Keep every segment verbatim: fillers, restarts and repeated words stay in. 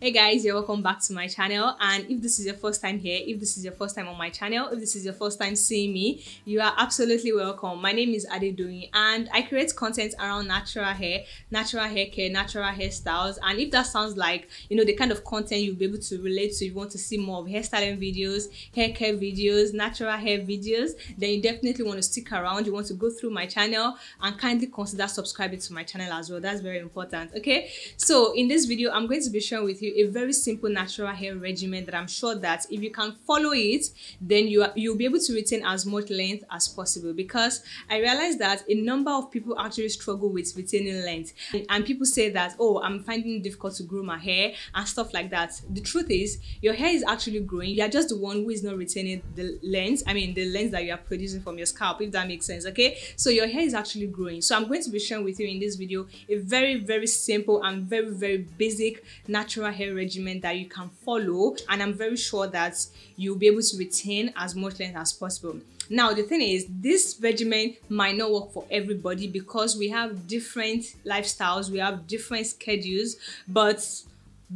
Hey guys, you're welcome back to my channel. And if this is your first time here, if this is your first time on my channel, if this is your first time seeing me, you are absolutely welcome. My name is Adedoyin and I create content around natural hair, natural hair care, natural hairstyles. And if that sounds like, you know, the kind of content you'll be able to relate to, you want to see more of hairstyling videos, hair care videos, natural hair videos, then you definitely want to stick around. You want to go through my channel and kindly consider subscribing to my channel as well. That's very important. Okay, so in this video, I'm going to be sharing with you a very simple natural hair regimen that I'm sure that if you can follow it, then you are, you'll be able to retain as much length as possible, because I realized that a number of people actually struggle with retaining length, and, and people say that, oh, I'm finding it difficult to grow my hair and stuff like that. The truth is, your hair is actually growing. You are just the one who is not retaining the length, I mean the length that you are producing from your scalp, if that makes sense. Okay, so your hair is actually growing. So I'm going to be sharing with you in this video a very very simple and very very basic natural hair hair regimen that you can follow, and I'm very sure that you'll be able to retain as much length as possible. Now the thing is, this regimen might not work for everybody because we have different lifestyles, we have different schedules, but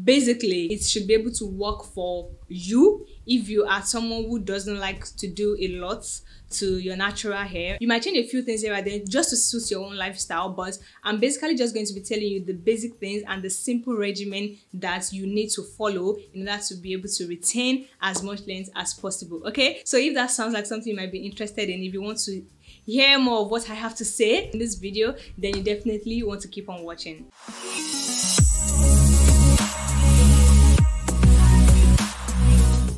basically it should be able to work for you. If you are someone who doesn't like to do a lot to your natural hair, you might change a few things here and there just to suit your own lifestyle, but I'm basically just going to be telling you the basic things and the simple regimen that you need to follow in order to be able to retain as much length as possible. Okay, so if that sounds like something you might be interested in, if you want to hear more of what I have to say in this video, then you definitely want to keep on watching.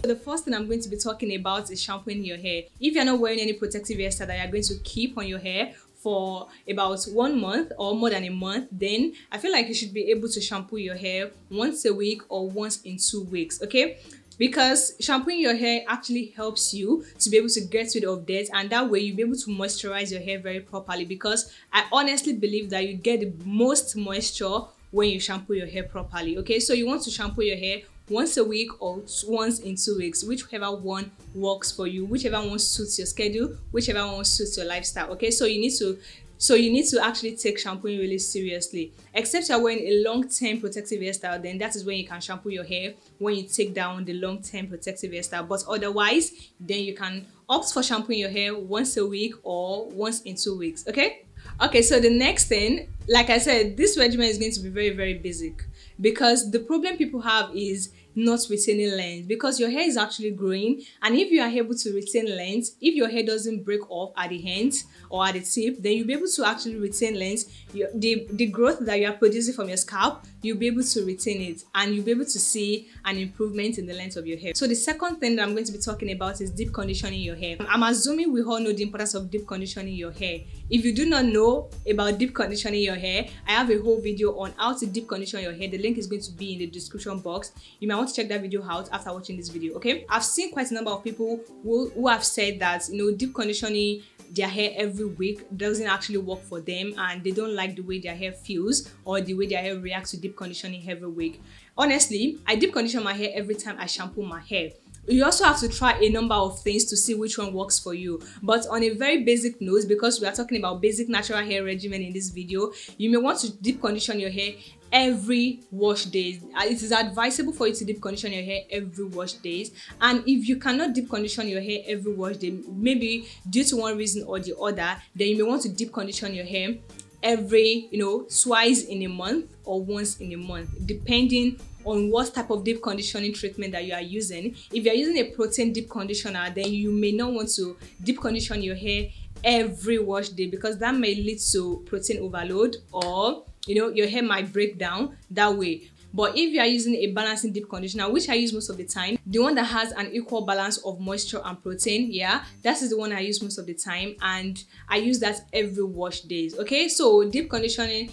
So the first thing I'm going to be talking about is shampooing your hair. If you're not wearing any protective hairstyle that you're going to keep on your hair for about one month or more than a month, then I feel like you should be able to shampoo your hair once a week or once in two weeks, okay? Because shampooing your hair actually helps you to be able to get rid of dirt, and that way you'll be able to moisturize your hair very properly, because I honestly believe that you get the most moisture when you shampoo your hair properly, okay? So you want to shampoo your hair once a week or once in two weeks, whichever one works for you, whichever one suits your schedule, whichever one suits your lifestyle. Okay, so you need to, so you need to actually take shampooing really seriously. Except you're wearing a long-term protective hairstyle, then that is when you can shampoo your hair, when you take down the long-term protective hairstyle. But otherwise, then you can opt for shampooing your hair once a week or once in two weeks. Okay. Okay, so the next thing, like I said, this regimen is going to be very very basic, because the problem people have is not retaining length, because your hair is actually growing, and if you are able to retain length, if your hair doesn't break off at the ends or at the tip, then you'll be able to actually retain length. Your, the, the growth that you are producing from your scalp, you'll be able to retain it, and you'll be able to see an improvement in the length of your hair. So the second thing that I'm going to be talking about is deep conditioning your hair. I'm assuming we all know the importance of deep conditioning your hair. If you do not know about deep conditioning your hair, I have a whole video on how to deep condition your hair. The link is going to be in the description box. You might want to check that video out after watching this video. Okay, I've seen quite a number of people who, who have said that, you know, deep conditioning their hair every week doesn't actually work for them, and they don't like the way their hair feels or the way their hair reacts to deep conditioning every week. Honestly, I deep condition my hair every time I shampoo my hair. You also have to try a number of things to see which one works for you. But on a very basic note, because we are talking about basic natural hair regimen in this video, you may want to deep condition your hair every wash days. It is advisable for you to deep condition your hair every wash days. And if you cannot deep condition your hair every wash day, maybe due to one reason or the other, then you may want to deep condition your hair every, you know, twice in a month or once in a month, depending on what type of deep conditioning treatment that you are using. If you are using a protein deep conditioner, then you may not want to deep condition your hair every wash day, because that may lead to protein overload, or, you know, your hair might break down that way. But if you are using a balancing deep conditioner, which I use most of the time, the one that has an equal balance of moisture and protein, yeah, that is the one I use most of the time, and I use that every wash days. Okay, so deep conditioning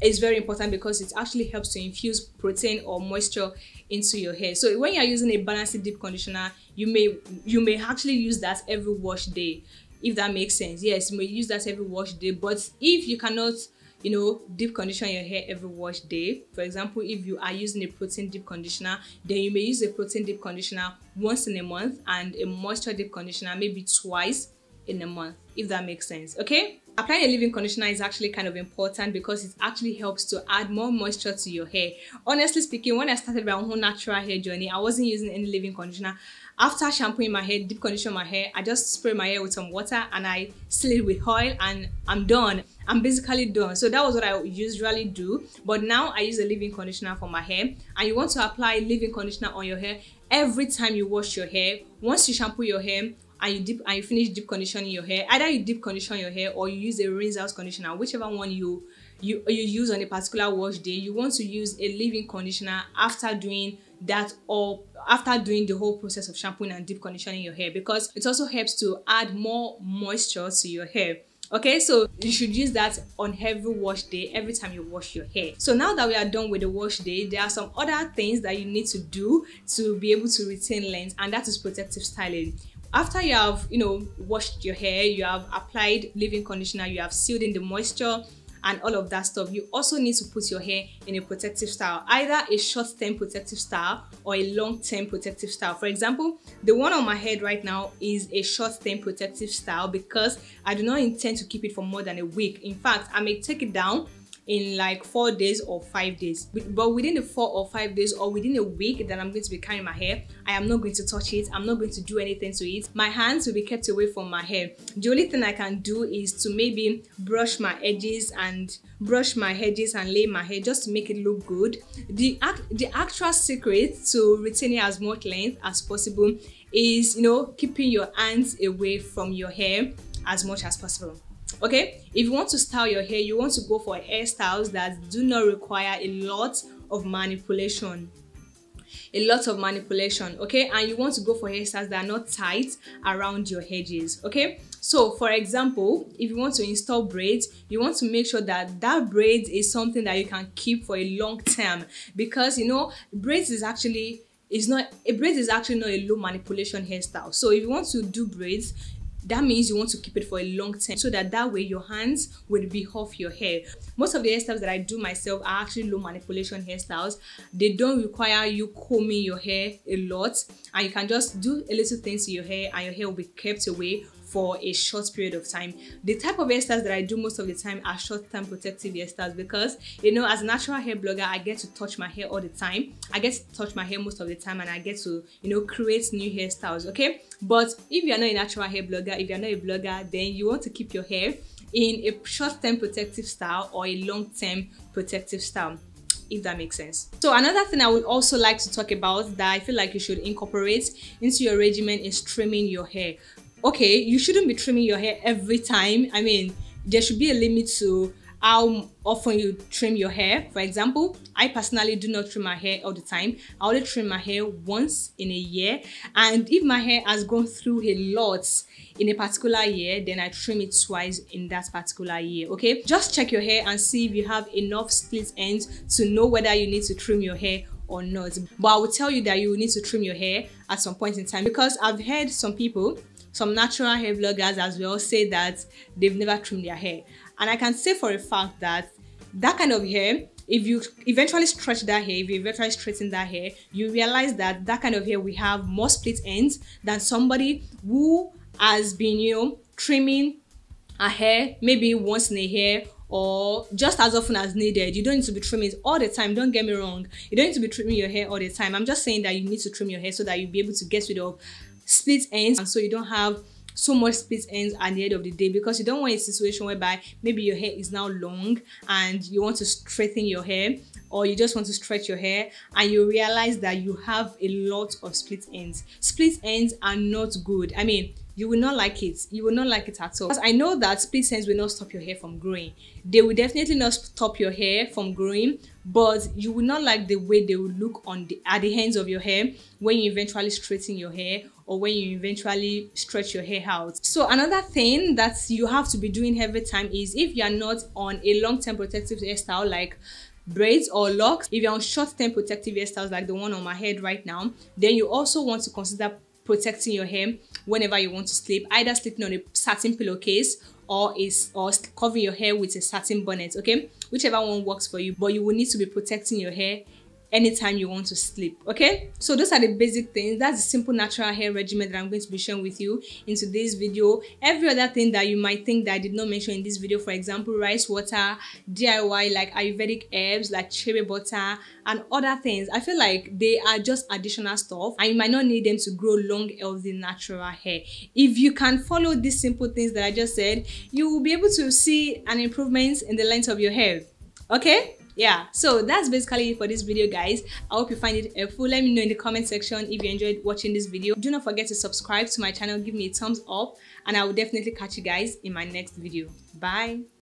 is very important because it actually helps to infuse protein or moisture into your hair. So when you are using a balancing deep conditioner, you may you may actually use that every wash day, if that makes sense. Yes, you may use that every wash day. But if you cannot, you know, deep condition your hair every wash day, for example, if you are using a protein deep conditioner, then you may use a protein deep conditioner once in a month and a moisture deep conditioner maybe twice in a month, if that makes sense. Okay, Applying a leave-in conditioner is actually kind of important because it actually helps to add more moisture to your hair. Honestly speaking, when I started my own natural hair journey, I wasn't using any leave-in conditioner. After shampooing my hair, deep conditioning my hair, I just spray my hair with some water and I seal it with oil and I'm done. I'm basically done. So that was what I usually do. But now I use a leave-in conditioner for my hair. And you want to apply leave-in conditioner on your hair every time you wash your hair. Once you shampoo your hair, and you deep and you finish deep conditioning your hair, either you deep condition your hair or you use a rinse out conditioner, whichever one you you you use on a particular wash day, you want to use a leave-in conditioner after doing that or after doing the whole process of shampooing and deep conditioning your hair, because it also helps to add more moisture to your hair. Okay, so you should use that on every wash day, every time you wash your hair. So now that we are done with the wash day, there are some other things that you need to do to be able to retain length, and that is protective styling. After you have, you know, washed your hair, you have applied leave-in conditioner, you have sealed in the moisture and all of that stuff, you also need to put your hair in a protective style, either a short-term protective style or a long-term protective style. For example, the one on my head right now is a short-term protective style because I do not intend to keep it for more than a week. In fact, I may take it down in like four days or five days, but within the four or five days or within a week that I'm going to be carrying my hair, I am not going to touch it. I'm not going to do anything to it. My hands will be kept away from my hair. The only thing I can do is to maybe brush my edges and brush my edges and lay my hair just to make it look good. The act the actual secret to retaining as much length as possible is, you know, keeping your hands away from your hair as much as possible. Okay, if you want to style your hair, you want to go for hairstyles that do not require a lot of manipulation. A lot of manipulation, okay? And you want to go for hairstyles that are not tight around your edges, okay? So, for example, if you want to install braids, you want to make sure that that braid is something that you can keep for a long term, because, you know, braids is actually, it's not, a braid is actually not a low manipulation hairstyle. So, if you want to do braids, that means you want to keep it for a long time, so that that way your hands will be off your hair. Most of the hairstyles that I do myself are actually low manipulation hairstyles. They don't require you combing your hair a lot, and you can just do a little things to your hair and your hair will be kept away for a short period of time. The type of hairstyles that I do most of the time are short-term protective hairstyles because, you know, as a natural hair blogger, I get to touch my hair all the time. I get to touch my hair most of the time and I get to, you know, create new hairstyles, okay? But if you're not a natural hair blogger, if you're not a blogger, then you want to keep your hair in a short-term protective style or a long-term protective style, if that makes sense. So another thing I would also like to talk about that I feel like you should incorporate into your regimen is trimming your hair. Okay, you shouldn't be trimming your hair every time. I mean, there should be a limit to how often you trim your hair. For example, I personally do not trim my hair all the time. I only trim my hair once in a year. And if my hair has gone through a lot in a particular year, then I trim it twice in that particular year, okay? Just check your hair and see if you have enough split ends to know whether you need to trim your hair or not. But I will tell you that you will need to trim your hair at some point in time, because I've heard some people, some natural hair vloggers as well, say that they've never trimmed their hair. And I can say for a fact that that kind of hair, if you eventually stretch that hair, if you eventually straighten that hair, you realize that that kind of hair will have more split ends than somebody who has been, you know, trimming a hair maybe once in a year or just as often as needed. You don't need to be trimming it all the time, don't get me wrong. You don't need to be trimming your hair all the time. I'm just saying that you need to trim your hair so that you'll be able to get rid of split ends, and so you don't have so much split ends at the end of the day, because you don't want a situation whereby maybe your hair is now long and you want to straighten your hair, or you just want to stretch your hair and you realize that you have a lot of split ends. Split ends are not good. I mean, you will not like it. You will not like it at all. Because I know that split ends will not stop your hair from growing. They will definitely not stop your hair from growing, but you will not like the way they will look on the, at the ends of your hair when you eventually straighten your hair or when you eventually stretch your hair out. So another thing that you have to be doing every time is, if you are not on a long-term protective hairstyle like braids or locks, if you're on short-term protective hairstyles like the one on my head right now, then you also want to consider protecting your hair whenever you want to sleep, either sleeping on a satin pillowcase or is or covering your hair with a satin bonnet, okay? Whichever one works for you, but you will need to be protecting your hair anytime you want to sleep. Okay, so those are the basic things. That's the simple natural hair regimen that I'm going to be sharing with you in today's video. Every other thing that you might think that I did not mention in this video, for example rice water, D I Y like Ayurvedic herbs like cherry butter and other things, I feel like they are just additional stuff and you might not need them to grow long healthy natural hair. If you can follow these simple things that I just said, you will be able to see an improvement in the length of your hair. Okay, yeah, so that's basically it for this video, guys. I hope you find it helpful. Let me know in the comment section if you enjoyed watching this video. Do not forget to subscribe to my channel, give me a thumbs up, and I will definitely catch you guys in my next video. Bye.